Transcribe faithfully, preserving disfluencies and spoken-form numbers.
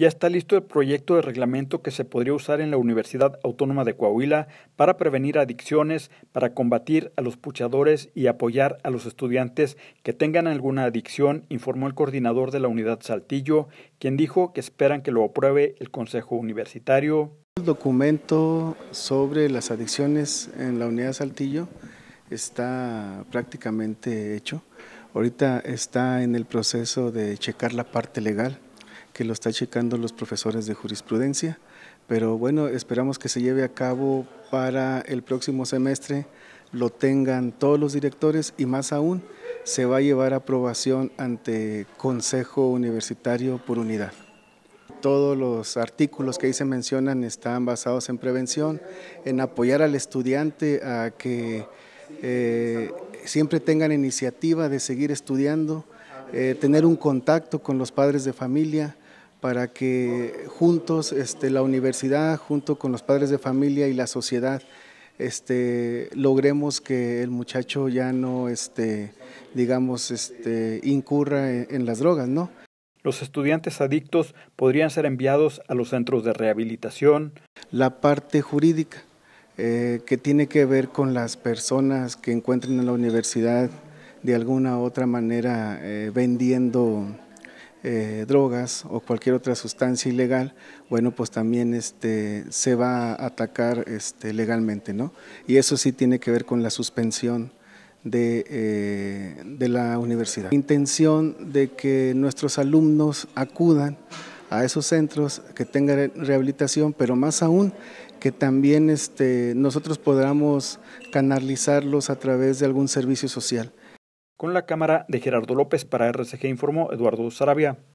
ya está listo el proyecto de reglamento que se podría usar en la Universidad Autónoma de Coahuila para prevenir adicciones, para combatir a los puchadores y apoyar a los estudiantes que tengan alguna adicción, informó el coordinador de la Unidad Saltillo, quien dijo que esperan que lo apruebe el Consejo Universitario. El documento sobre las adicciones en la Unidad Saltillo está prácticamente hecho. Ahorita está en el proceso de checar la parte legal, que lo está checando los profesores de jurisprudencia, pero bueno, esperamos que se lleve a cabo para el próximo semestre, lo tengan todos los directores y más aún se va a llevar a aprobación ante Consejo Universitario por unidad. Todos los artículos que ahí se mencionan están basados en prevención, en apoyar al estudiante a que eh, siempre tengan iniciativa de seguir estudiando, eh, tener un contacto con los padres de familia para que juntos este, la universidad, junto con los padres de familia y la sociedad, este, logremos que el muchacho ya no este, digamos, este, incurra en, en las drogas, ¿no? Los estudiantes adictos podrían ser enviados a los centros de rehabilitación. La parte jurídica, eh, que tiene que ver con las personas que encuentren en la universidad de alguna u otra manera eh, vendiendo eh, drogas o cualquier otra sustancia ilegal, bueno, pues también este, se va a atacar este, legalmente, ¿no? Y eso sí tiene que ver con la suspensión De, eh, de la universidad. La intención de que nuestros alumnos acudan a esos centros, que tengan rehabilitación, pero más aún que también este, nosotros podamos canalizarlos a través de algún servicio social. Con la cámara de Gerardo López para R C G informó Eduardo Sarabia.